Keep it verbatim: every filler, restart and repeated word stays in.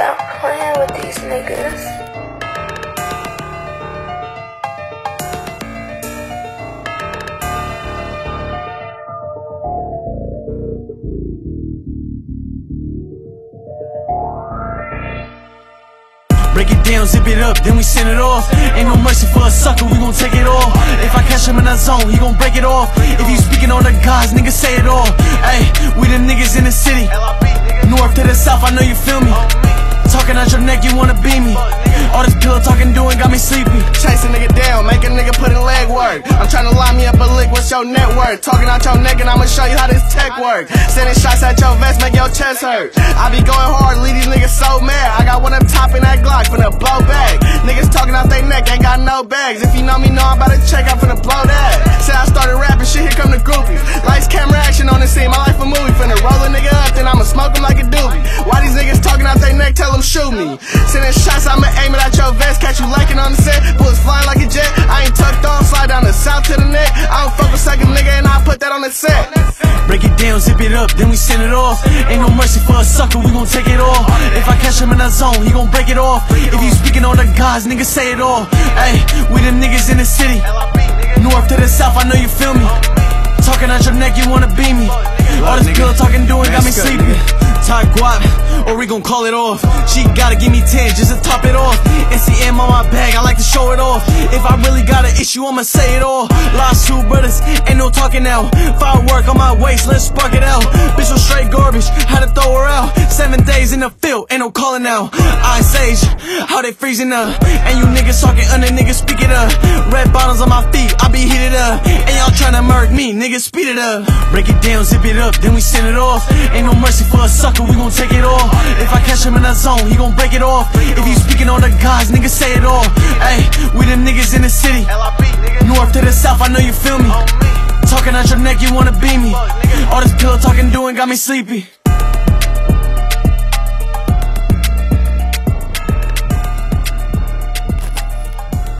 Stop playing with these niggas. Break it down, zip it up, then we send it off. Ain't no mercy for a sucker, we gon' take it all. If I catch him in that zone, he gon' break it off. If you speaking on the gods, nigga, say it all. Ayy, we the niggas in the city, north to the south, I know you feel me. Talking out your neck, you wanna be me. All this pill talking doing got me sleepy. Chase a nigga down, make a nigga put in leg work. I'm tryna line me up a lick, what's your net worth? Talking out your neck and I'ma show you how this tech work. Sending shots at your vest, make your chest hurt. I be going hard, leave these niggas so mad. I got one up top in that Glock, finna blow back. Niggas talking out they neck, ain't got no bags. If you know me, know I'm about to check, I'm finna blow that. Said I started rapping, shit, here come the groupies. Lights, camera, action on the scene, my life a movie. Finna roll a nigga up, then I'ma smoke him like a doobie. Why these niggas talking out they neck, tell them shoot me. Sending shots, I'ma aim it at your vest, catch you lacking on the set. Bullets flying like a jet, I ain't tucked on, slide down the south to the net. I don't fuck with second nigga and I put that on the set. Break it down, zip it up, then we send it off. Ain't no mercy for a sucker, we gon' take it all. If I catch him in that zone, he gon' break it off. If you speaking on the gods, nigga, say it all. Ayy, we the niggas in the city, north to the south, I know you feel me. Talking out your neck, you wanna be me. All this pill talking doing got me sleepy. Talk guap, or we gon' call it off. She gotta give me ten just to top it off. S C M on my bag, I like to show it off. If I really got an issue, I'ma say it all. Lost two brothers, ain't no talking now. Firework on my waist, let's spark it out. Bitch was straight garbage, had to throw her out. Seven days in the field, ain't no calling now. Ice age, how they freezing up. And you niggas talking under niggas, speak it up. Red bottoms on my feet, I be heated up. And y'all tryna murk me, niggas speed it up. Break it down, zip it up, then we send it off. Ain't no mercy for a sucker, we gon' take it all. If I catch him in that zone, he gon' break it off. If you speaking on the gods, nigga, say it all. Ayy, we the niggas in the city, north to the south, I know you feel me. Talking out your neck, you wanna be me. All this pill talking doing got me sleepy.